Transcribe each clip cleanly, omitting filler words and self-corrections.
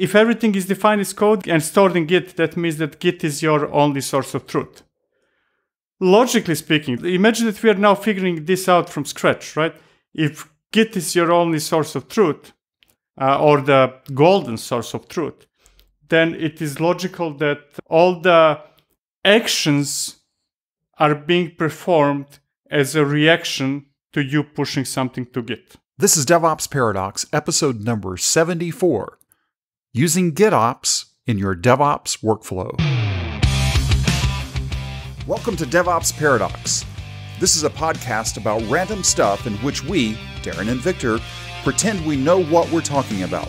If everything is defined as code and stored in Git, that means that Git is your only source of truth. Logically speaking, imagine that we are now figuring this out from scratch, right? If Git is your only source of truth, or the golden source of truth, then it is logical that all the actions are being performed as a reaction to you pushing something to Git. This is DevOps Paradox, episode number 74, using GitOps in your DevOps workflow. Welcome to DevOps Paradox. This is a podcast about random stuff in which we, Darren and Victor, pretend we know what we're talking about.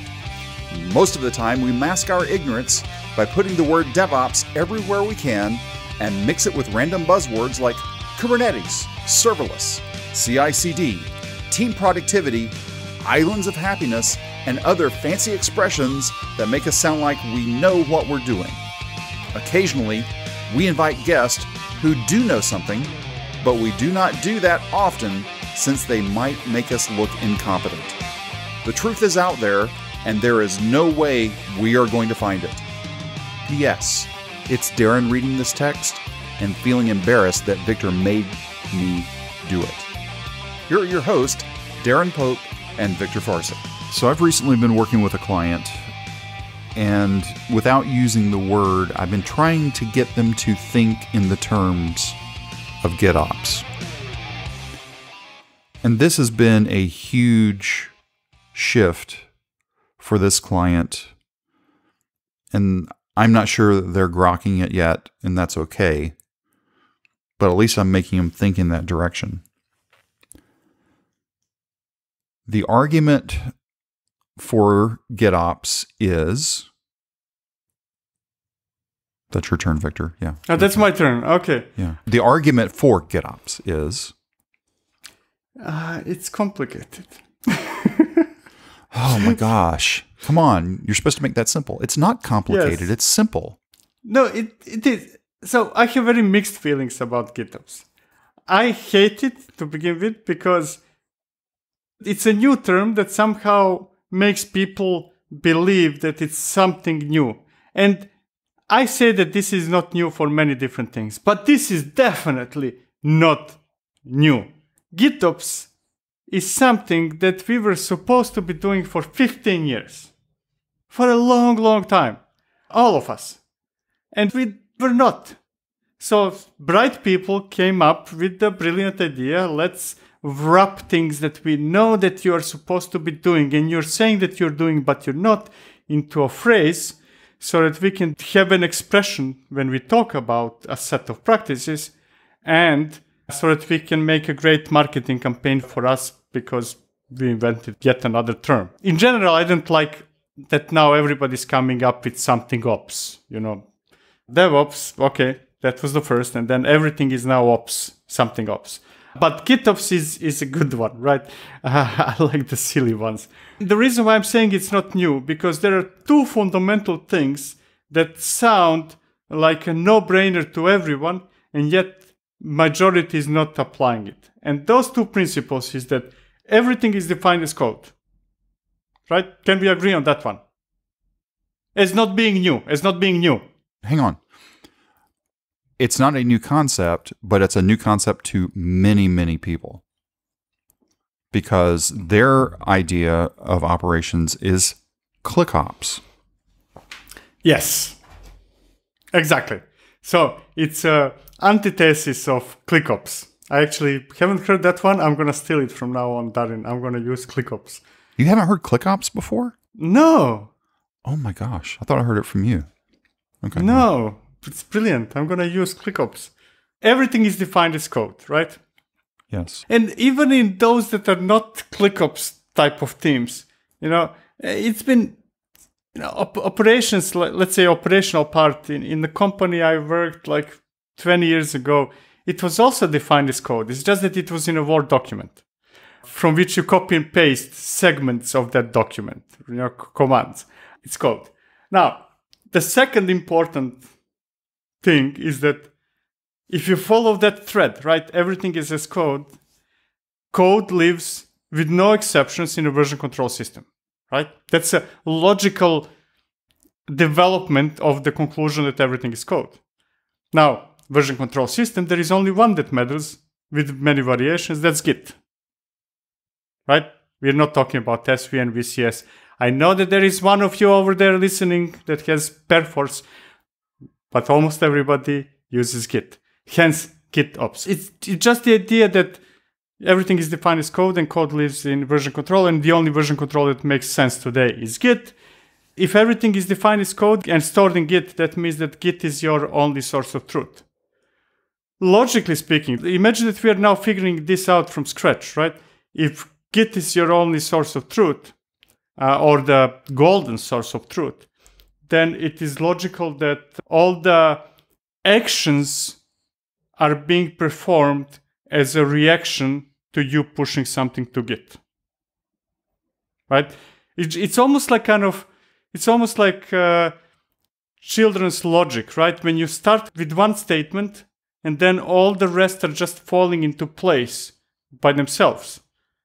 Most of the time, we mask our ignorance by putting the word DevOps everywhere we can and mix it with random buzzwords like Kubernetes, serverless, CI/CD, team productivity, islands of happiness, and other fancy expressions that make us sound like we know what we're doing. Occasionally, we invite guests who do know something, but we do not do that often since they might make us look incompetent. The truth is out there, and there is no way we are going to find it. P.S. It's Darren reading this text and feeling embarrassed that Victor made me do it. Here are your hosts, Darren Pope and Victor Farcic. So I've recently been working with a client, and without using the word, I've been trying to get them to think in the terms of GitOps. And this has been a huge shift for this client, and I'm not sure that they're grokking it yet, and that's okay, but at least I'm making them think in that direction. The argument for GitOps is... That's your turn, Victor. Yeah. Oh, that's my turn. Okay. Yeah. The argument for GitOps is... it's complicated. Oh my gosh. Come on. You're supposed to make that simple. It's not complicated. Yes. It's simple. No, it is. So I have very mixed feelings about GitOps. I hate it to begin with because it's a new term that somehow makes people believe that it's something new. And I say that this is not new for many different things, but this is definitely not new. GitOps is something that we were supposed to be doing for 15 years. For a long, long time. All of us. And we were not. So bright people came up with the brilliant idea, let's wrap things that we know that you are supposed to be doing and you're saying that you're doing but you're not into a phrase so that we can have an expression when we talk about a set of practices and so that we can make a great marketing campaign for us because we invented yet another term. In general, I don't like that now everybody's coming up with something ops, you know. DevOps, okay, that was the first, and then everything is now ops, something ops. But GitOps is a good one, right? I like the silly ones. The reason why I'm saying it's not new, because there are two fundamental things that sound like a no-brainer to everyone, and yet majority is not applying it. And those two principles is that everything is defined as code, right? Can we agree on that one? As not being new, as not being new. Hang on. It's not a new concept, but it's a new concept to many, many people because their idea of operations is Clickops. Yes, exactly. So it's a antithesis of Clickops. I actually haven't heard that one. I'm going to steal it from now on, Darren. I'm going to use Clickops. You haven't heard Clickops before? No. Oh my gosh. I thought I heard it from you. Okay. No, it's brilliant. I'm going to use Clickops. Everything is defined as code, right? Yes. And even in those that are not Clickops type of teams, you know, it's been... You know, operations, let's say operational part in the company I worked like 20 years ago, it was also defined as code. It's just that it was in a Word document from which you copy and paste segments of that document, you know, commands. It's code. Now, the second important thing is that if you follow that thread, right, everything is as code, code lives with no exceptions in a version control system. Right? That's a logical development of the conclusion that everything is code. Now, version control system, there is only one that matters with many variations, that's Git. Right? We're not talking about SVN, VCS. I know that there is one of you over there listening that has Perforce, but almost everybody uses Git. Hence, GitOps. It's just the idea that everything is defined as code and code lives in version control, and the only version control that makes sense today is Git. If everything is defined as code and stored in Git, that means that Git is your only source of truth. Logically speaking, imagine that we are now figuring this out from scratch, right? If Git is your only source of truth, or the golden source of truth, then it is logical that all the actions are being performed as a reaction to you pushing something to Git, right? It's almost like children's logic, right? When you start with one statement and then all the rest are just falling into place by themselves.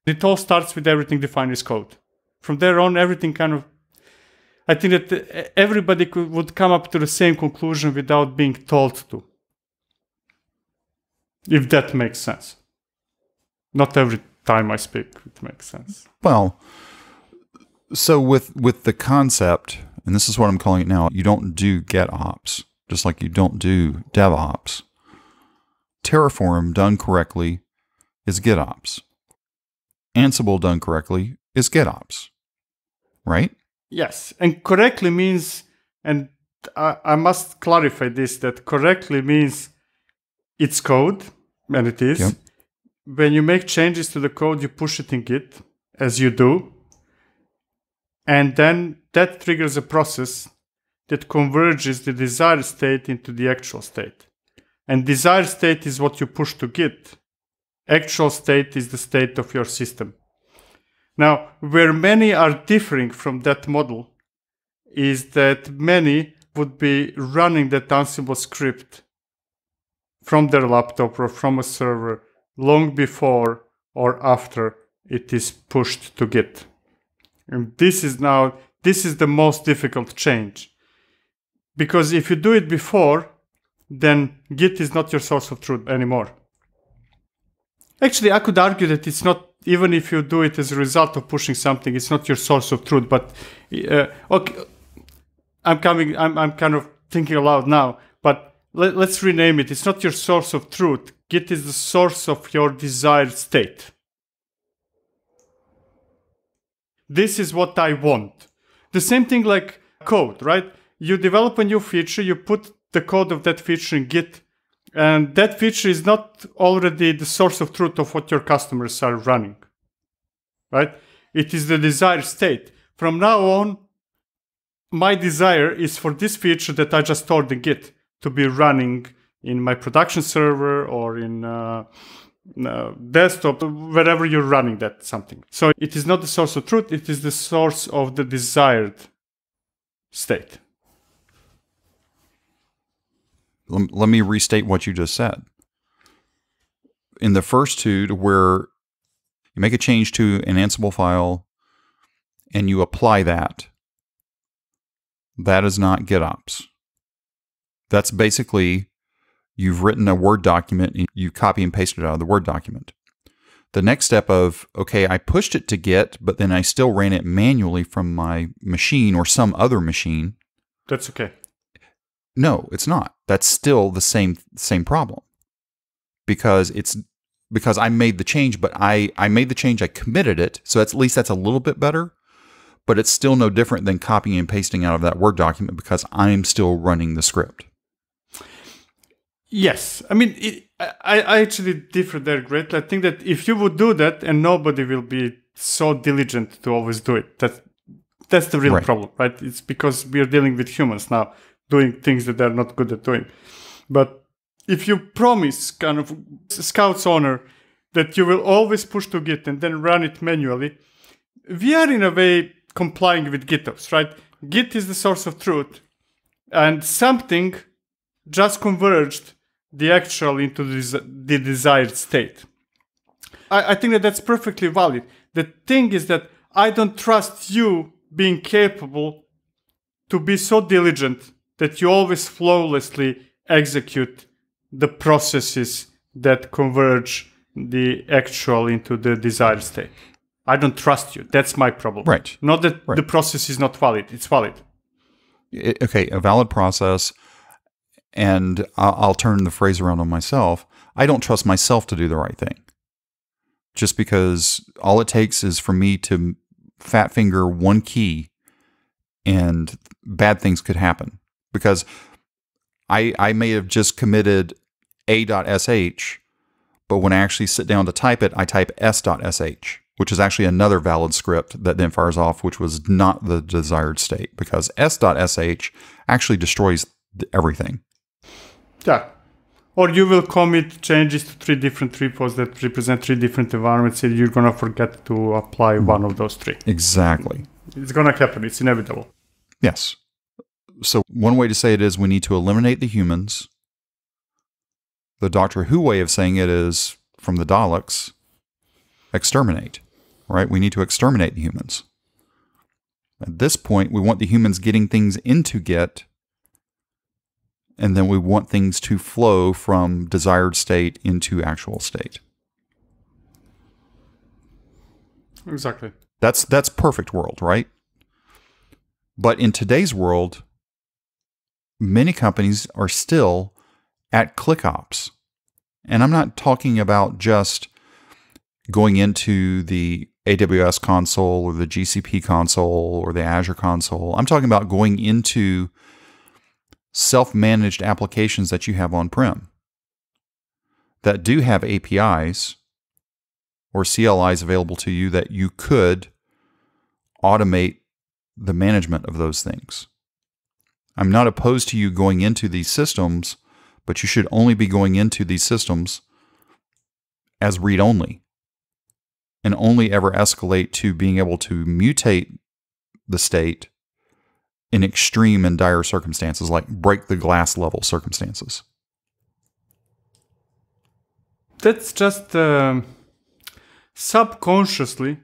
It all starts with everything defined as code. From there on, everything kind of, I think that everybody would come up to the same conclusion without being told to. If that makes sense. Not every time I speak, it makes sense. Well, so with the concept, and this is what I'm calling it now, you don't do GitOps, just like you don't do DevOps. Terraform done correctly is GitOps. Ansible done correctly is GitOps, right? Yes, and correctly means, and I must clarify this, that correctly means it's code, and it is. Yep. When you make changes to the code, you push it in Git, as you do. And then that triggers a process that converges the desired state into the actual state. And desired state is what you push to Git. Actual state is the state of your system. Now, where many are differing from that model is that many would be running that Ansible script from their laptop or from a server long before or after it is pushed to Git. And this is the most difficult change. Because if you do it before, then Git is not your source of truth anymore. Actually, I could argue that it's not, even if you do it as a result of pushing something, it's not your source of truth, but okay, I'm kind of thinking aloud now, but let's rename it. It's not your source of truth. Git is the source of your desired state. This is what I want. The same thing like code, right? You develop a new feature, you put the code of that feature in Git, and that feature is not already the source of truth of what your customers are running, right? It is the desired state. From now on, my desire is for this feature that I just stored in Git to be running in my production server or in desktop, wherever you're running that something. So it is not the source of truth, it is the source of the desired state. Let me restate what you just said. In the first two, to where you make a change to an Ansible file and you apply that, that is not GitOps. That's basically, you've written a Word document, and you copy and paste it out of the Word document. The next step of, okay, I pushed it to Git, but then I still ran it manually from my machine or some other machine. That's okay. No, it's not. That's still the same problem. Because I made the change, but I made the change, I committed it, so that's, at least that's a little bit better. But it's still no different than copying and pasting out of that Word document because I'm still running the script. Yes. I mean, I actually differ there greatly. I think that if you would do that, and nobody will be so diligent to always do it. That's the real problem, right? It's because we are dealing with humans now, doing things that they're not good at doing. But if you promise, kind of scout's honor, that you will always push to Git and then run it manually, we are in a way complying with GitOps, right? Git is the source of truth, and something just converged the actual into the desired state. I think that that's perfectly valid. The thing is that I don't trust you being capable to be so diligent that you always flawlessly execute the processes that converge the actual into the desired state. I don't trust you. That's my problem. Right. Not that the process is not valid. It's valid. Okay, a valid process. And I'll turn the phrase around on myself. I don't trust myself to do the right thing. Just because all it takes is for me to fat finger one key and bad things could happen. Because I may have just committed a.sh, but when I actually sit down to type it, I type s.sh, which is actually another valid script that then fires off, which was not the desired state, because s.sh actually destroys everything. Yeah. Or you will commit changes to 3 different repos that represent 3 different environments, and you're going to forget to apply one of those 3. Exactly. It's going to happen. It's inevitable. Yes. So one way to say it is we need to eliminate the humans. The Doctor Who way of saying it is, from the Daleks, exterminate, right? We need to exterminate the humans. At this point, we want the humans getting things into Git, and then we want things to flow from desired state into actual state. Exactly. That's perfect world, right? But in today's world, many companies are still at ClickOps. And I'm not talking about just going into the AWS console or the GCP console or the Azure console. I'm talking about going into self-managed applications that you have on-prem that do have APIs or CLIs available to you that you could automate the management of those things. I'm not opposed to you going into these systems, but you should only be going into these systems as read-only and only ever escalate to being able to mutate the state in extreme and dire circumstances, like break the glass level circumstances. That's just subconsciously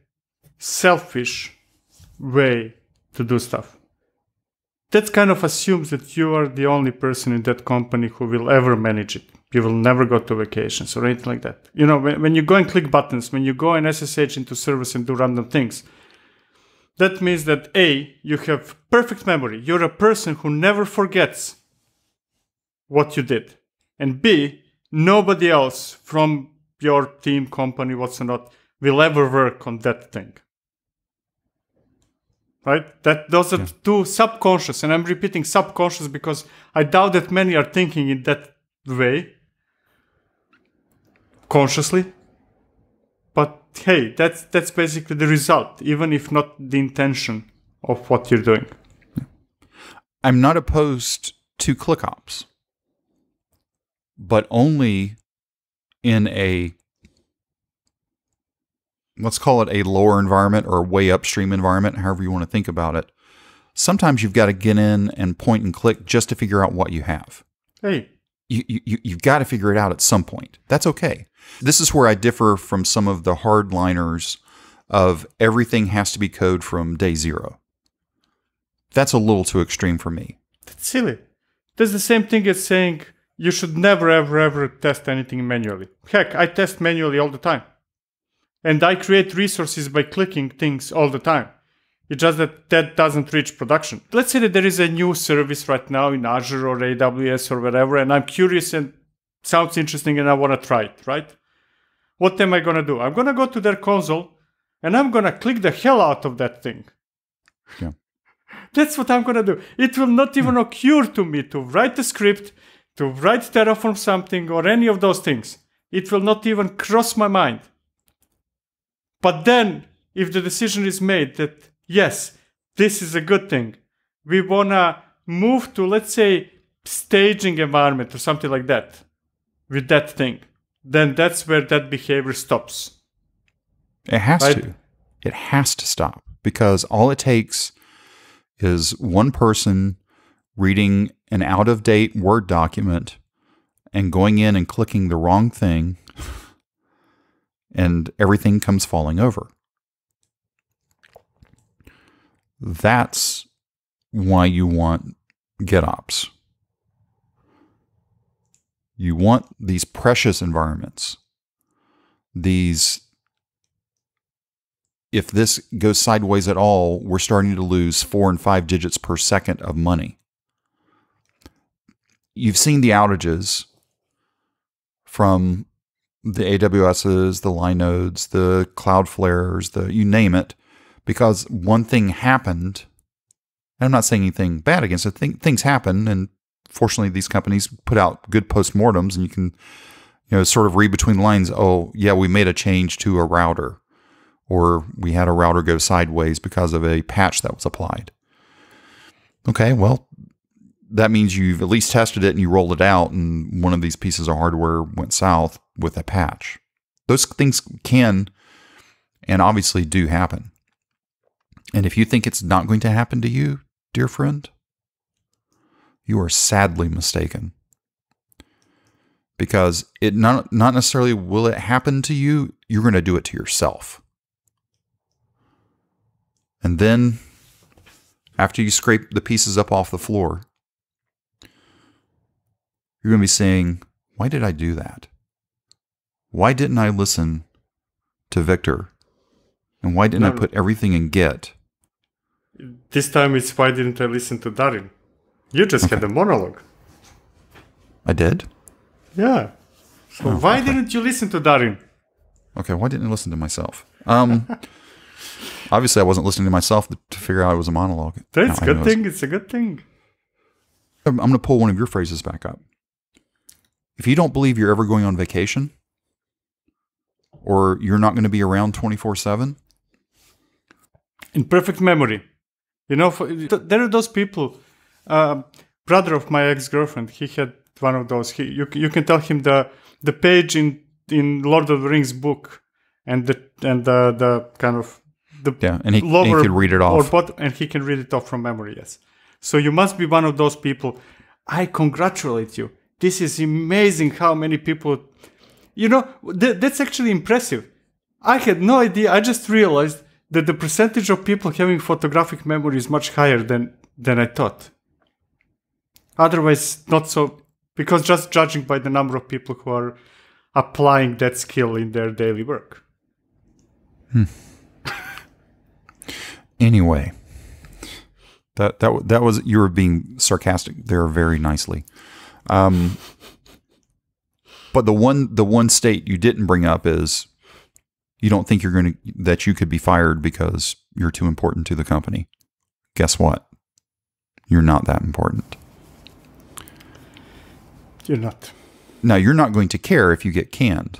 selfish way to do stuff. That kind of assumes that you are the only person in that company who will ever manage it. You will never go to vacations or anything like that. You know, when you go and click buttons, when you go and SSH into service and do random things, that means that A, you have perfect memory. You're a person who never forgets what you did. And B, nobody else from your team, company, whatsoever, will ever work on that thing. Right? Those are two subconscious, and I'm repeating subconscious because I doubt that many are thinking in that way consciously. But hey, that's basically the result, even if not the intention of what you're doing. I'm not opposed to ClickOps, but only in a, let's call it a lower environment or a way upstream environment, however you want to think about it. Sometimes you've got to get in and point and click just to figure out what you have. Hey. You've got to figure it out at some point. That's okay. This is where I differ from some of the hardliners of everything has to be code from day 0. That's a little too extreme for me. That's silly. That's the same thing as saying you should never, ever, ever test anything manually. Heck, I test manually all the time. And I create resources by clicking things all the time. It's just that that doesn't reach production. Let's say that there is a new service right now in Azure or AWS or wherever, and I'm curious and sounds interesting and I want to try it, right? What am I going to do? I'm going to go to their console and I'm going to click the hell out of that thing. Yeah. That's what I'm going to do. It will not even occur to me to write a script, to write Terraform something or any of those things. It will not even cross my mind. But then if the decision is made that yes, this is a good thing, we want to move to, let's say, staging environment or something like that with that thing, then that's where that behavior stops. It has to. It has to stop, because all it takes is one person reading an out-of-date Word document and going in and clicking the wrong thing and everything comes falling over. That's why you want GitOps. You want these precious environments. These, if this goes sideways at all, we're starting to lose 4 and 5 digits per second of money. You've seen the outages from the AWSs, the Linodes, the Cloudflares, the you name it, because one thing happened. And I'm not saying anything bad against it. Things happen, and fortunately, these companies put out good postmortems, and you can, you know, sort of read between the lines. Oh, yeah, we made a change to a router, or we had a router go sideways because of a patch that was applied. Okay, well, that means you've at least tested it and you rolled it out, and one of these pieces of hardware went south with a patch. Those things can and obviously do happen. And if you think it's not going to happen to you, dear friend, you are sadly mistaken. Because it not necessarily will it happen to you, you're going to do it to yourself. And then after you scrape the pieces up off the floor, you're going to be saying, why did I do that? Why didn't I listen to Victor? And why didn't I put everything in Git? This time it's why didn't I listen to Darren? You just had a monologue. I did? Yeah. So why didn't you listen to Darren? Okay, why didn't I listen to myself? Obviously, I wasn't listening to myself to figure out it was a monologue. That's a good thing. It's a good thing. I'm going to pull one of your phrases back up. If you don't believe you're ever going on vacation, or you're not going to be around 24/7, in perfect memory, you know, there are those people. Brother of my ex-girlfriend, he had one of those. You can tell him the page in Lord of the Rings book, and the kind of the and he could read it off, and he can read it off from memory. Yes. So you must be one of those people. I congratulate you. This is amazing how many people, you know, that's actually impressive. I had no idea. I just realized that the percentage of people having photographic memory is much higher than I thought. Otherwise, not so, because just judging by the number of people who are applying that skill in their daily work. Anyway. That was, you were being sarcastic there very nicely, but the one state you didn't bring up is you don't think you're going to that you could be fired because you're too important to the company. Guess what? You're not that important. You're not. Now you're not going to care if you get canned,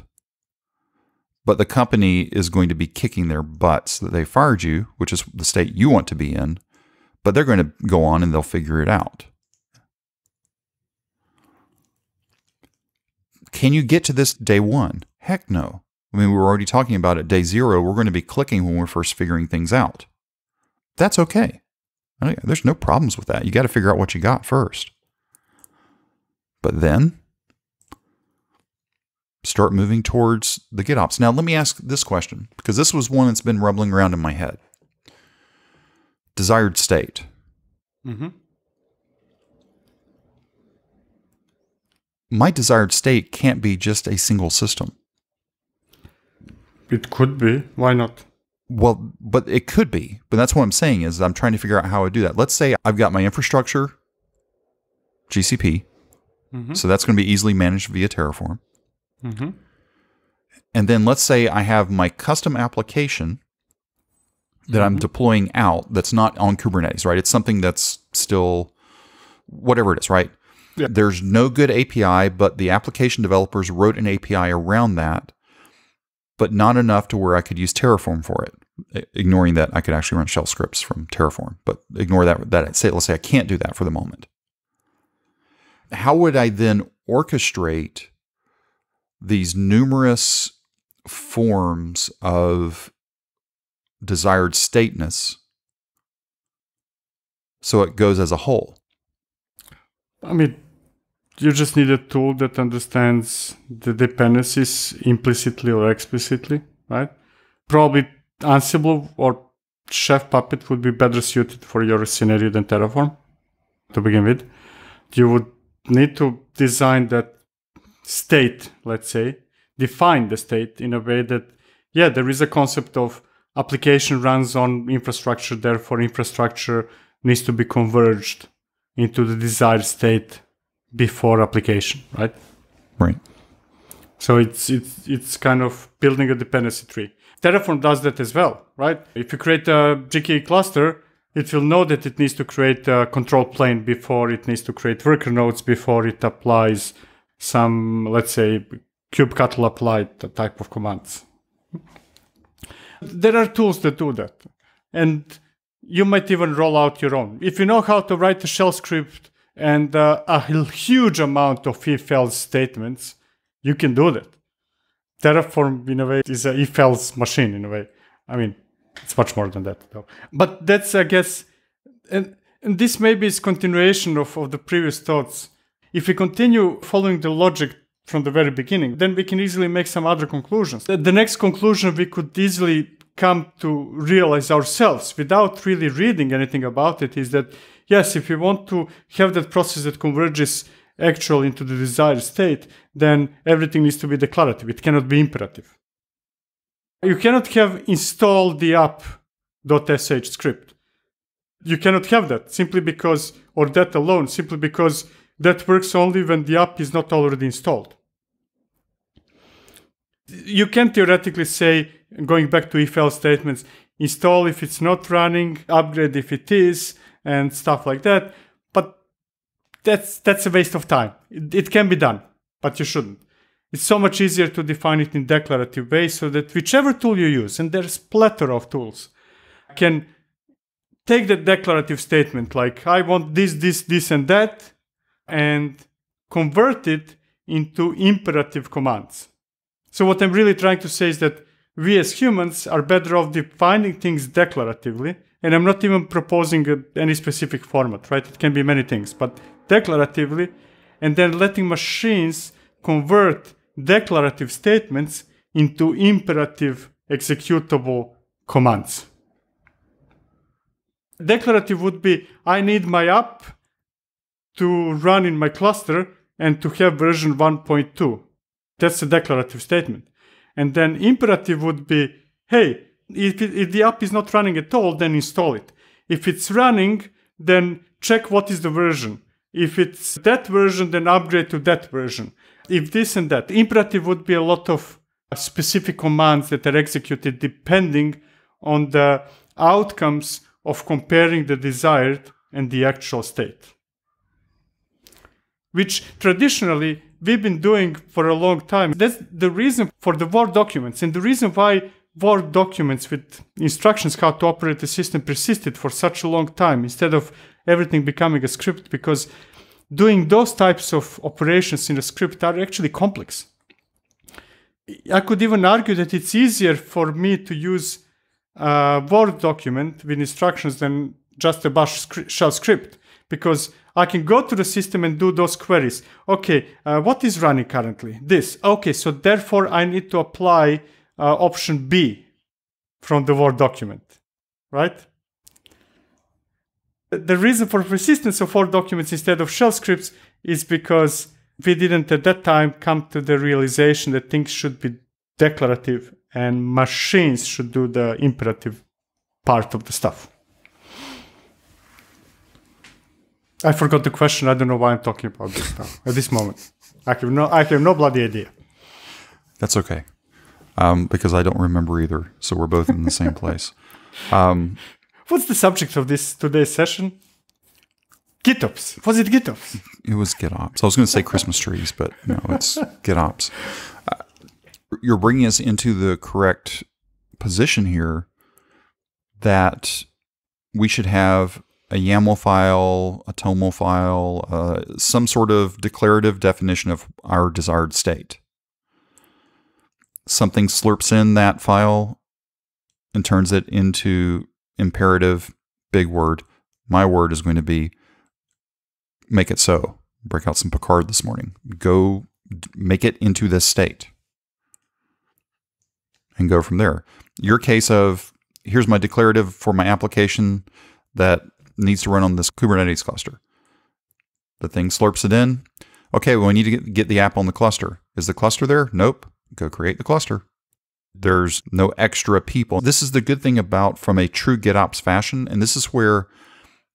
but the company is going to be kicking their butts that they fired you, which is the state you want to be in. But they're going to go on and they'll figure it out. Can you get to this day 1? Heck no. I mean, we were already talking about it. Day 0, we're going to be clicking when we're first figuring things out. That's okay. There's no problems with that. You got to figure out what you got first. But then start moving towards the GitOps. Now, let me ask this question, because this was one that's been rumbling around in my head. Desired state. My desired state can't be just a single system. It could be. Why not? Well, but it could be. But that's what I'm saying is I'm trying to figure out how I do that. Let's say I've got my infrastructure, GCP. So that's going to be easily managed via Terraform. And then let's say I have my custom application that I'm deploying out that's not on Kubernetes, right? It's something that's still whatever it is, right? Yeah. There's no good API, but the application developers wrote an API around that, but not enough to where I could use Terraform for it, ignoring that I could actually run shell scripts from Terraform, but ignore that. Let's say I can't do that for the moment. How would I then orchestrate these numerous forms of desired stateness so it goes as a whole? I mean, you just need a tool that understands the dependencies implicitly or explicitly, right? Probably Ansible or Chef Puppet would be better suited for your scenario than Terraform to begin with. You would need to design that state, let's say, define the state in a way that, yeah, there is a concept of application runs on infrastructure, therefore infrastructure needs to be converged into the desired state before application, right? Right. So it's kind of building a dependency tree. Terraform does that as well, right? If you create a GKE cluster, it will know that it needs to create a control plane before it needs to create worker nodes, before it applies some, let's say, kubectl applied type of commands. There are tools that do that. And you might even roll out your own. If you know how to write a shell script and a huge amount of if-else statements, you can do that. Terraform, in a way, is an if-else machine, in a way. I mean, it's much more than that, though. But that's, I guess, and this maybe is continuation of the previous thoughts. If we continue following the logic from the very beginning, then we can easily make some other conclusions. The next conclusion we could easily come to realize ourselves without really reading anything about it is that, yes, if we want to have that process that converges actual into the desired state, then everything needs to be declarative. It cannot be imperative. You cannot have install the app.sh script. You cannot have that simply because, or that alone, simply because that works only when the app is not already installed. You can theoretically say, going back to if-else statements, install if it's not running, upgrade if it is, and stuff like that. But that's a waste of time. It can be done, but you shouldn't. It's so much easier to define it in declarative way so that whichever tool you use, and there's plethora of tools, can take that declarative statement like, I want this, this, this, and that, and convert it into imperative commands. So what I'm really trying to say is that we as humans are better off defining things declaratively, and I'm not even proposing any specific format, right? It can be many things, but declaratively, and then letting machines convert declarative statements into imperative executable commands. Declarative would be, I need my app to run in my cluster and to have version 1.2. That's a declarative statement. And then imperative would be, hey, if the app is not running at all, then install it. If it's running, then check what is the version. If it's that version, then upgrade to that version. If this and that. Imperative would be a lot of specific commands that are executed depending on the outcomes of comparing the desired and the actual state, which traditionally we've been doing for a long time. That's the reason for the Word documents and the reason why Word documents with instructions how to operate the system persisted for such a long time instead of everything becoming a script, because doing those types of operations in a script are actually complex. I could even argue that it's easier for me to use a Word document with instructions than just a bash shell script, because I can go to the system and do those queries. Okay, what is running currently? This. Okay, so therefore I need to apply option B from the Word document, right? The reason for persistence of Word documents instead of shell scripts is because we didn't at that time come to the realization that things should be declarative and machines should do the imperative part of the stuff. I forgot the question. I don't know why I'm talking about this now at this moment. I have no bloody idea. That's okay, because I don't remember either. So we're both in the same place. What's the subject of today's session? GitOps. Was it GitOps? It was GitOps. I was going to say Christmas trees, but no, it's GitOps. You're bringing us into the correct position here that we should have a YAML file, a TOML file, some sort of declarative definition of our desired state. Something slurps in that file and turns it into imperative, big word. My word is going to be, make it so. Break out some Picard this morning. Go make it into this state. And go from there. Your case of here's my declarative for my application that needs to run on this Kubernetes cluster. The thing slurps it in. Okay, well, we need to get the app on the cluster. Is the cluster there? Nope. Go create the cluster. There's no extra people. This is the good thing about from a true GitOps fashion, and this is where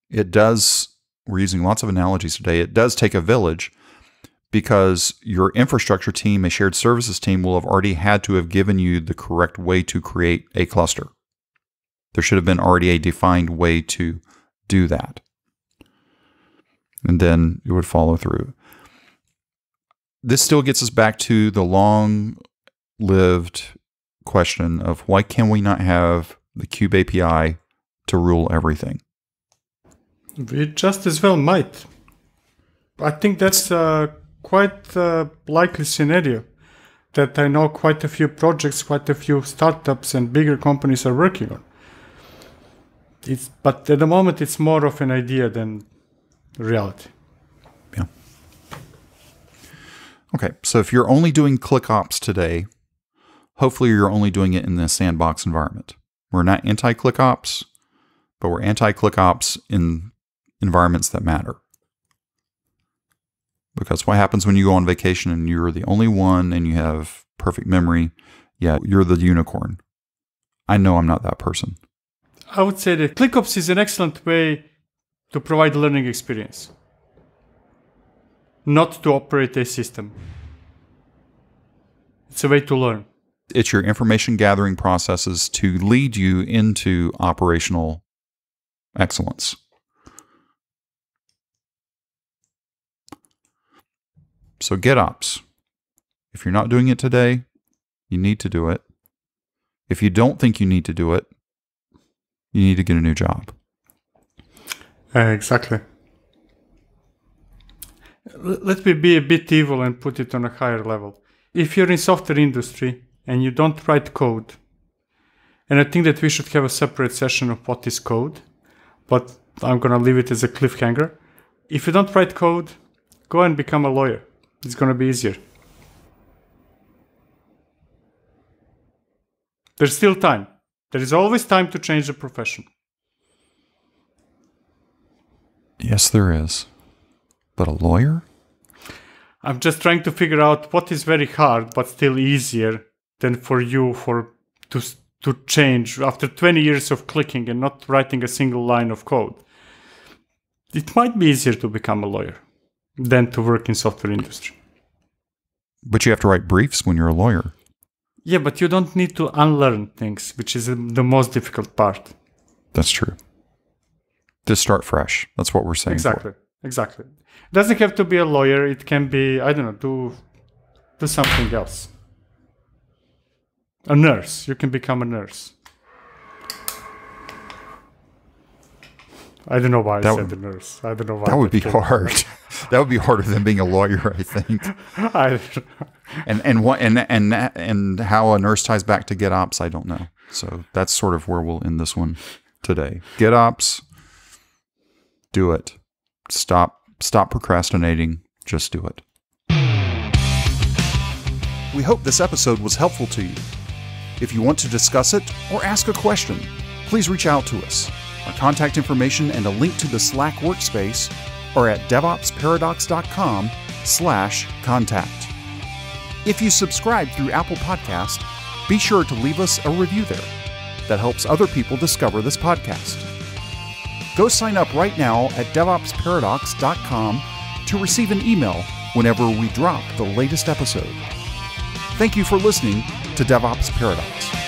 it does, we're using lots of analogies today, it does take a village, because your infrastructure team, a shared services team, will have already had to have given you the correct way to create a cluster. There should have been already a defined way to do that. And then it would follow through. This still gets us back to the long-lived question of why can we not have the Kube API to rule everything? We just as well might. I think that's quite a likely scenario that I know quite a few projects, quite a few startups and bigger companies are working on. But at the moment, it's more of an idea than reality. Yeah. Okay, so if you're only doing ClickOps today, hopefully you're only doing it in the sandbox environment. We're not anti-ClickOps, but we're anti-ClickOps in environments that matter. Because what happens when you go on vacation and you're the only one and you have perfect memory? Yeah, you're the unicorn. I know I'm not that person. I would say that ClickOps is an excellent way to provide a learning experience, not to operate a system. It's a way to learn. It's your information gathering processes to lead you into operational excellence. So GitOps, if you're not doing it today, you need to do it. If you don't think you need to do it, you need to get a new job. Exactly. Let me be a bit evil and put it on a higher level. If you're in software industry and you don't write code, and I think that we should have a separate session of what is code, but I'm going to leave it as a cliffhanger. If you don't write code, go and become a lawyer. It's going to be easier. There's still time. There is always time to change the profession. Yes, there is. But a lawyer? I'm just trying to figure out what is very hard, but still easier than for you to change after 20 years of clicking and not writing a single line of code. It might be easier to become a lawyer than to work in software industry. But you have to write briefs when you're a lawyer. Yeah, but you don't need to unlearn things, which is the most difficult part. That's true. Just start fresh. That's what we're saying. Exactly. Exactly. It doesn't have to be a lawyer. It can be, I don't know, do something else. A nurse. You can become a nurse. I don't know why I said the nurse. I don't know why. That would be hard. That would be harder than being a lawyer, I think. I don't know. And how a nurse ties back to GitOps, I don't know. So that's sort of where we'll end this one today. GitOps, do it. Stop procrastinating. Just do it. We hope this episode was helpful to you. If you want to discuss it or ask a question, please reach out to us. Our contact information and a link to the Slack workspace are at devopsparadox.com/contact. If you subscribe through Apple Podcasts, be sure to leave us a review there. That helps other people discover this podcast. Go sign up right now at devopsparadox.com to receive an email whenever we drop the latest episode. Thank you for listening to DevOps Paradox.